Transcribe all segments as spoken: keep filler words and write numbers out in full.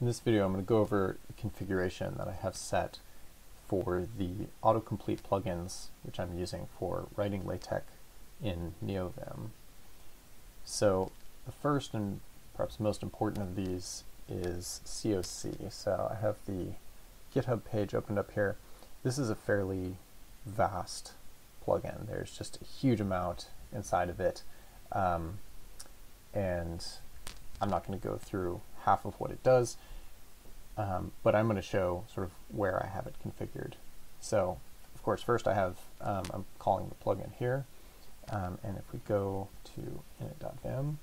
In this video, I'm going to go over the configuration that I have set for the autocomplete plugins, which I'm using for writing LaTeX in NeoVim. So the first and perhaps most important of these is C O C. So I have the GitHub page opened up here. This is a fairly vast plugin. There's just a huge amount inside of it. Um, and I'm not going to go through half of what it does, um, but I'm going to show sort of where I have it configured. So of course, first I have, um, I'm calling the plugin here. Um, and if we go to init dot vim,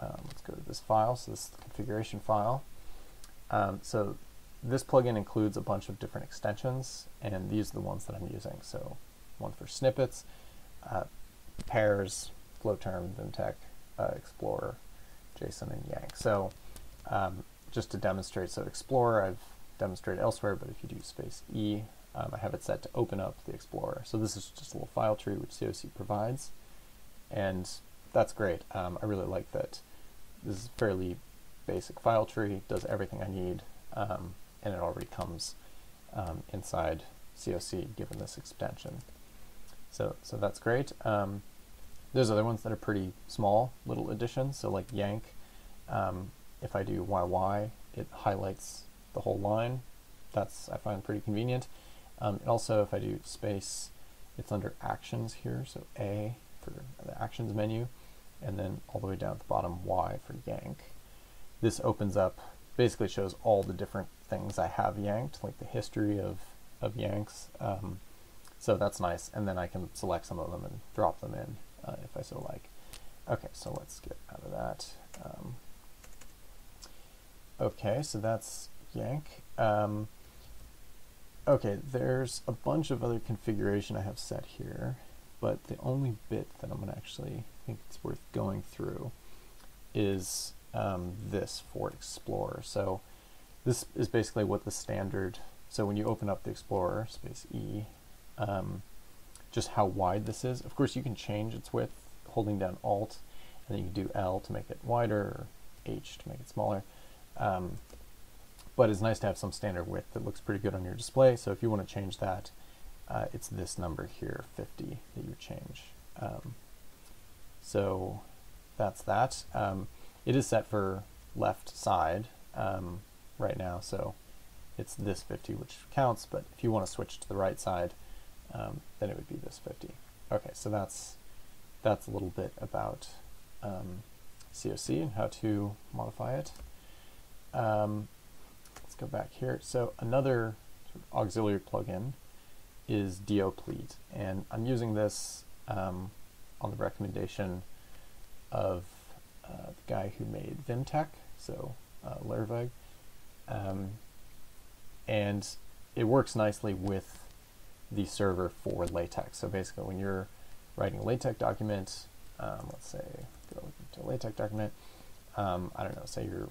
um, let's go to this file. So this is the configuration file. Um, so this plugin includes a bunch of different extensions, and these are the ones that I'm using. So one for snippets, uh, pairs, Flowterm, VimTech, uh, Explorer, JSON, and Yank. So um, just to demonstrate, so Explorer I've demonstrated elsewhere, but if you do space E, um, I have it set to open up the Explorer. So this is just a little file tree which C O C provides, and that's great. Um, I really like that this is a fairly basic file tree, does everything I need, um, and it already comes um, inside C O C given this extension. So, so that's great. Um, There's other ones that are pretty small little additions, so like Yank, um, if I do Y Y, it highlights the whole line. That's, I find, pretty convenient. Um, and also, if I do space, it's under Actions here, so A for the Actions menu, and then all the way down at the bottom, Y for Yank. This opens up, basically shows all the different things I have yanked, like the history of, of yanks. Um, so that's nice, and then I can select some of them and drop them in. Uh, if I so like. Okay, so let's get out of that. Um, okay, so that's Yank. Um, okay, there's a bunch of other configuration I have set here, but the only bit that I'm gonna actually think it's worth going through is um, this for Explorer. So this is basically what the standard, so when you open up the Explorer, space E, um, just how wide this is. Of course, you can change its width holding down Alt, and then you can do L to make it wider, or H to make it smaller. Um, but it's nice to have some standard width that looks pretty good on your display. So if you want to change that, uh, it's this number here, fifty, that you change. Um, so that's that. Um, it is set for left side um, right now, so it's this fifty, which counts. But if you want to switch to the right side, Um, then it would be this fifty. Okay, so that's that's a little bit about um, C O C and how to modify it. Um, let's go back here. So another sort of auxiliary plugin is deoplete, and I'm using this um, on the recommendation of uh, the guy who made VimTech, so uh, Lervig, um, and it works nicely with the server for LaTeX. So basically, when you're writing a LaTeX document, um, let's say go to a LaTeX document, um, I don't know, say you're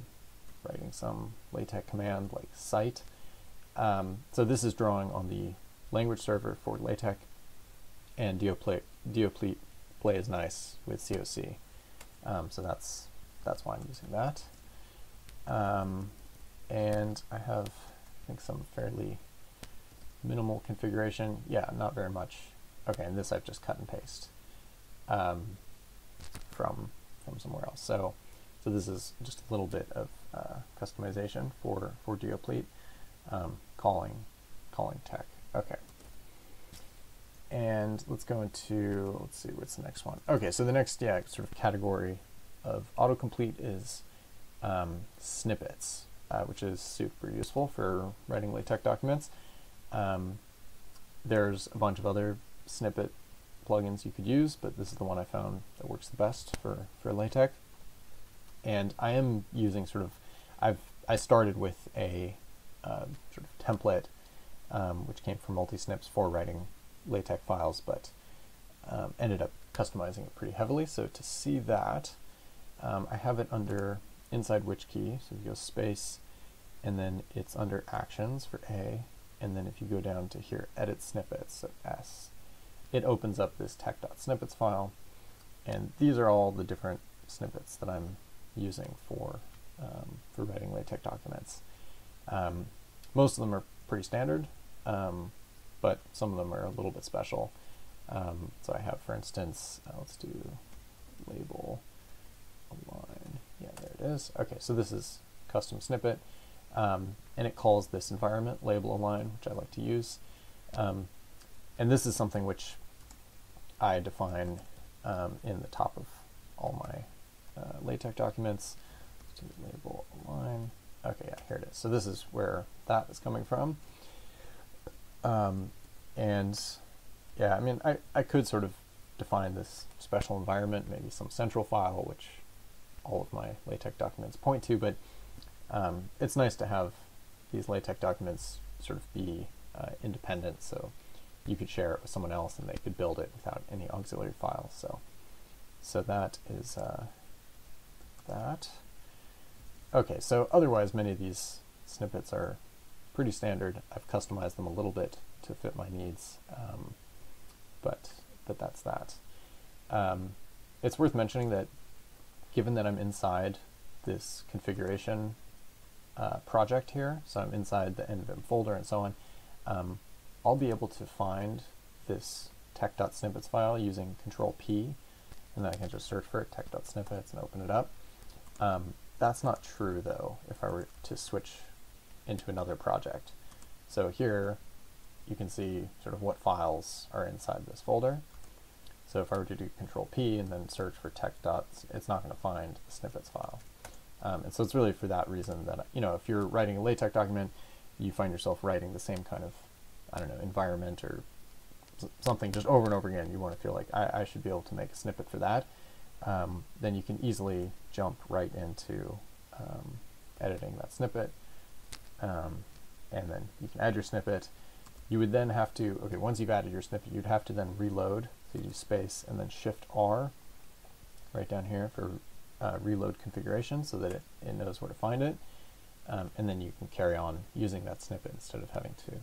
writing some LaTeX command like cite. Um, so this is drawing on the language server for LaTeX, and deoplete deoplete play is nice with C O C. Um, so that's that's why I'm using that. Um, and I have, I think, some fairly minimal configuration. Yeah, not very much. Okay, and this I've just cut and paste um, from from somewhere else. So, so this is just a little bit of uh, customization for for deoplete, um, calling calling tech. Okay, and let's go into let's see what's the next one. Okay, so the next yeah sort of category of autocomplete is um, snippets, uh, which is super useful for writing LaTeX documents. Um, there's a bunch of other snippet plugins you could use, but this is the one I found that works the best for, for LaTeX. And I am using sort of, I've, I started with a uh, sort of template, um, which came from multi-snips for writing LaTeX files, but um, ended up customizing it pretty heavily. So to see that, um, I have it under inside which key, so you go space, and then it's under Actions for A. And then if you go down to here, edit snippets, so S, it opens up this tech dot snippets file. And these are all the different snippets that I'm using for, um, for writing LaTeX documents. Um, most of them are pretty standard, um, but some of them are a little bit special. Um, so I have, for instance, uh, let's do label align. Yeah, there it is. Okay, so this is custom snippet, um, and it calls this environment label align, which I like to use. Um, and this is something which I define um, in the top of all my uh, LaTeX documents. Let's do label align. Okay, yeah, here it is. So this is where that is coming from. Um, and yeah, I mean, I, I could sort of define this special environment, maybe some central file, which all of my LaTeX documents point to, but um, it's nice to have these LaTeX documents sort of be uh, independent, so you could share it with someone else and they could build it without any auxiliary files. So, so that is uh, that. Okay, so otherwise many of these snippets are pretty standard. I've customized them a little bit to fit my needs, um, but, but that's that. Um, it's worth mentioning that given that I'm inside this configuration uh, project here, so I'm inside the NVim folder and so on, um, I'll be able to find this tech.snippets file using control P, and then I can just search for it, tech.snippets, and open it up. Um, that's not true, though, if I were to switch into another project. So here you can see sort of what files are inside this folder. So if I were to do control P and then search for tech dots, it's not going to find the snippets file. Um, and so it's really for that reason that, you know, if you're writing a LaTeX document, you find yourself writing the same kind of, I don't know, environment or something just over and over again. You want to feel like I, I should be able to make a snippet for that. Um, then you can easily jump right into um, editing that snippet. Um, and then you can add your snippet. You would then have to, okay, once you've added your snippet, you'd have to then reload. So you do space and then shift R right down here for uh, reload configuration so that it, it knows where to find it. Um, and then you can carry on using that snippet instead of having to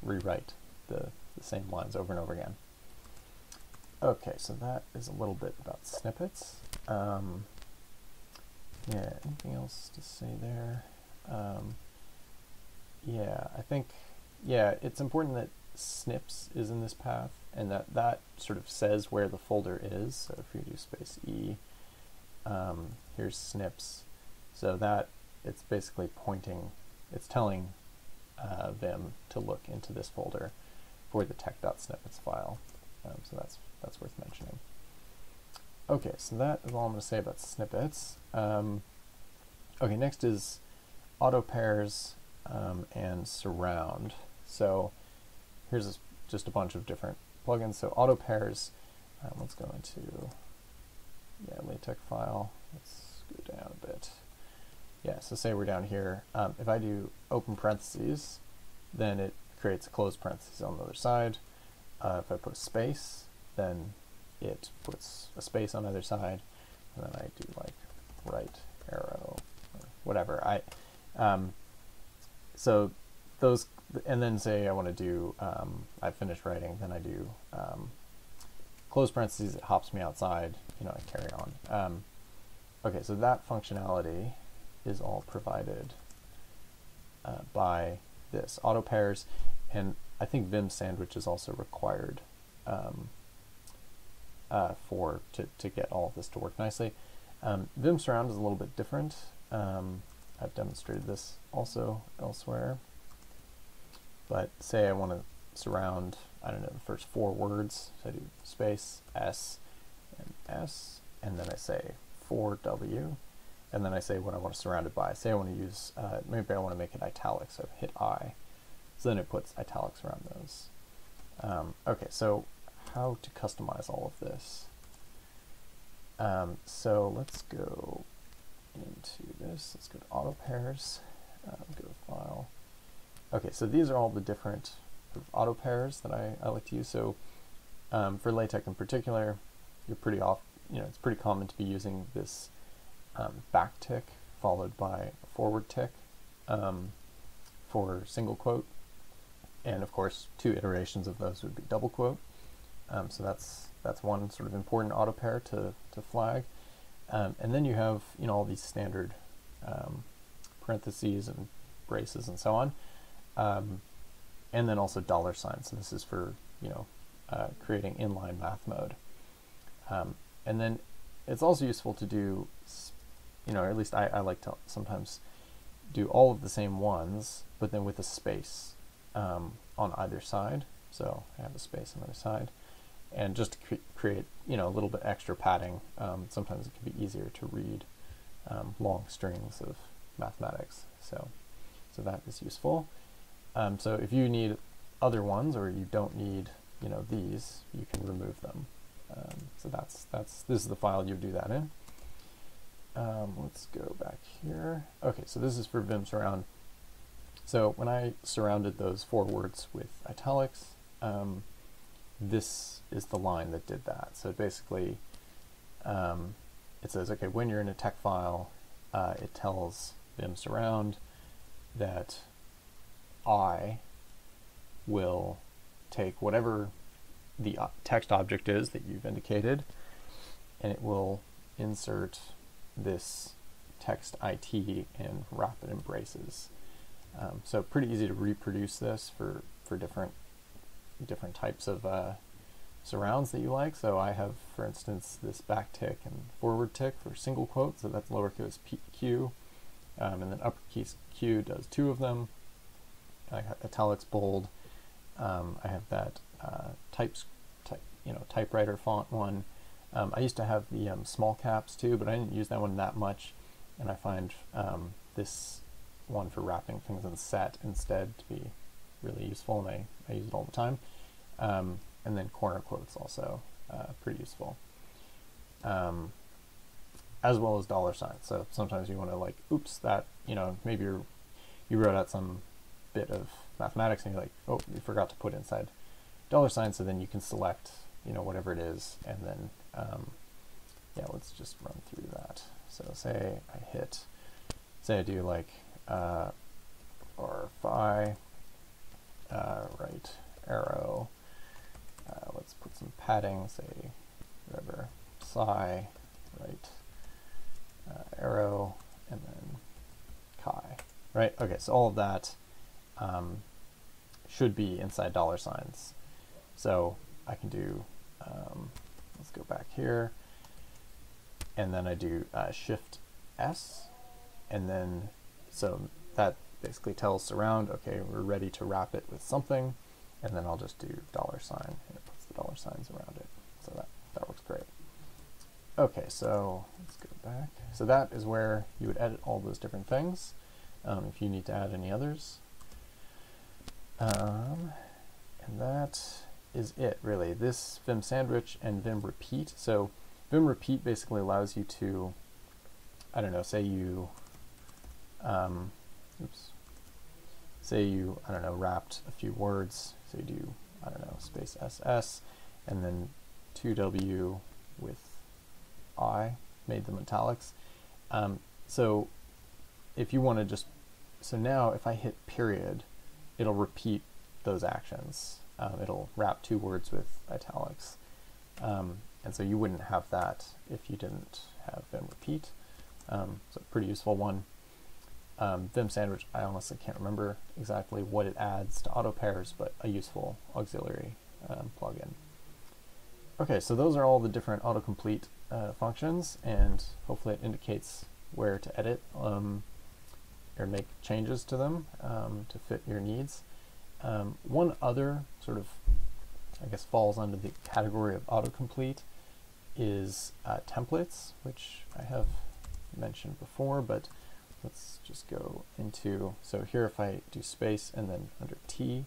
rewrite the, the same lines over and over again. Okay, so that is a little bit about snippets. Um, yeah, anything else to say there? Um, yeah, I think, yeah, it's important that snips is in this path, and that that sort of says where the folder is. So if you do space E, um, here's snips. So that, it's basically pointing, it's telling uh, Vim to look into this folder for the tech.snippets file. Um, so that's, that's worth mentioning. Okay, so that is all I'm going to say about snippets. Um, okay, next is auto pairs um, and surround. So here's a, just a bunch of different plugins. So auto pairs, um, let's go into, yeah, LaTeX file. Let's go down a bit. Yeah, so say we're down here. Um, if I do open parentheses, then it creates a closed parentheses on the other side. Uh, if I put a space, then it puts a space on either side, and then I do like right arrow, or whatever. I um, so those, and then say I want to do um, I finish writing, then I do um, close parentheses. It hops me outside. You know, I carry on. Um, okay, so that functionality is all provided uh, by this auto pairs, and I think Vim sandwich is also required um, uh, for to, to get all of this to work nicely. Um, Vim surround is a little bit different. Um, I've demonstrated this also elsewhere. But say I want to surround, I don't know, the first four words. So I do space S and S, and then I say four W, and then I say what I want to surround it by. Say I want to use, uh, maybe I want to make it italic, so hit I. So then it puts italics around those. Um, okay, so how to customize all of this? Um, so let's go into this. Let's go to auto pairs, um, go to file. Okay, so these are all the different sort of auto pairs that I, I like to use. So um, for LaTeX in particular, you're pretty off, you know, it's pretty common to be using this um, back tick followed by a forward tick um, for single quote. And of course, two iterations of those would be double quote. Um, so that's that's one sort of important auto pair to, to flag. Um, and then you have, you know, all these standard um, parentheses and braces and so on. Um, and then also dollar signs. So this is for, you know, uh, creating inline math mode. Um, and then it's also useful to do, you know, or at least I, I like to sometimes do all of the same ones, but then with a space um, on either side. So I have a space on the other side. And just to cre create, you know, a little bit extra padding. Um, sometimes it can be easier to read um, long strings of mathematics. So, so that is useful. Um, so if you need other ones, or you don't need, you know, these, you can remove them. Um, so that's that's this is the file you do that in. Um, let's go back here. Okay, so this is for Vim surround. So when I surrounded those four words with italics, um, this is the line that did that. So basically, um, it says, okay, when you're in a tech file, uh, it tells Vim surround that I will take whatever the text object is that you've indicated, and it will insert this text I T in rapid embraces. Um, so pretty easy to reproduce this for, for different different types of uh, surrounds that you like. So I have, for instance, this back tick and forward tick for single quotes. So that's lowercase q, um, and then uppercase q does two of them. I have italics bold. Um, I have that uh, types, type, you know, typewriter font one. Um, I used to have the um, small caps too, but I didn't use that one that much. And I find um, this one for wrapping things in set instead to be really useful, and I, I use it all the time. Um, and then corner quotes also uh, pretty useful, um, as well as dollar signs. So sometimes you want to like, oops, that, you know, maybe you're, you wrote out some bit of mathematics and you're like, oh, you forgot to put inside dollar signs. So then you can select, you know, whatever it is. And then, um, yeah, let's just run through that. So say I hit, say I do like, uh, or phi, Uh, right arrow, uh, let's put some padding, say whatever, psi, right uh, arrow, and then chi, right? Okay, so all of that um, should be inside dollar signs. So I can do, um, let's go back here, and then I do uh, shift S, and then so that basically tells surround, okay, we're ready to wrap it with something, and then I'll just do dollar sign, and it puts the dollar signs around it. So that, that works great. Okay, so let's go back. So that is where you would edit all those different things, um, if you need to add any others. Um, and that is it, really. This Vim sandwich and Vim repeat. So Vim repeat basically allows you to, I don't know, say you, um, oops. Say you, I don't know, wrapped a few words. So you do, I don't know, space S S, and then two W with I, made them italics. Um, so if you want to just, so now if I hit period, it'll repeat those actions. Um, it'll wrap two words with italics. Um, and so you wouldn't have that if you didn't have Vim repeat. Um, so pretty useful one. Um, Vim sandwich, I honestly can't remember exactly what it adds to auto pairs, but a useful auxiliary um, plugin. Okay, so those are all the different autocomplete uh, functions, and hopefully it indicates where to edit um, or make changes to them um, to fit your needs. Um, one other sort of, I guess, falls under the category of autocomplete is uh, templates, which I have mentioned before, but let's just go into, so here if I do space and then under T,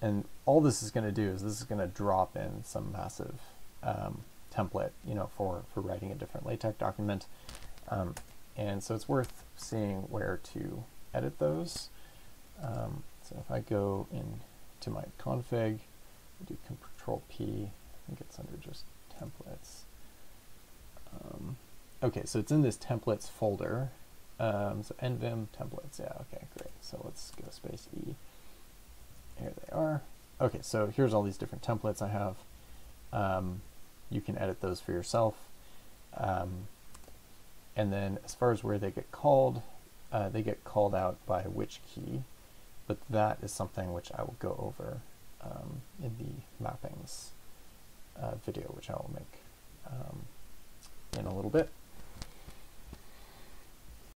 and all this is going to do is this is going to drop in some massive um, template, you know, for, for writing a different LaTeX document. Um, and so it's worth seeing where to edit those. Um, so if I go into my config, I do control P, I think it's under just templates. Um, okay, so it's in this templates folder. Um, so nvim templates, yeah, okay, great. So let's go space E. Here they are. Okay, so here's all these different templates I have. Um, you can edit those for yourself. Um, and then as far as where they get called, uh, they get called out by which key, but that is something which I will go over um, in the mappings uh, video, which I will make um, in a little bit.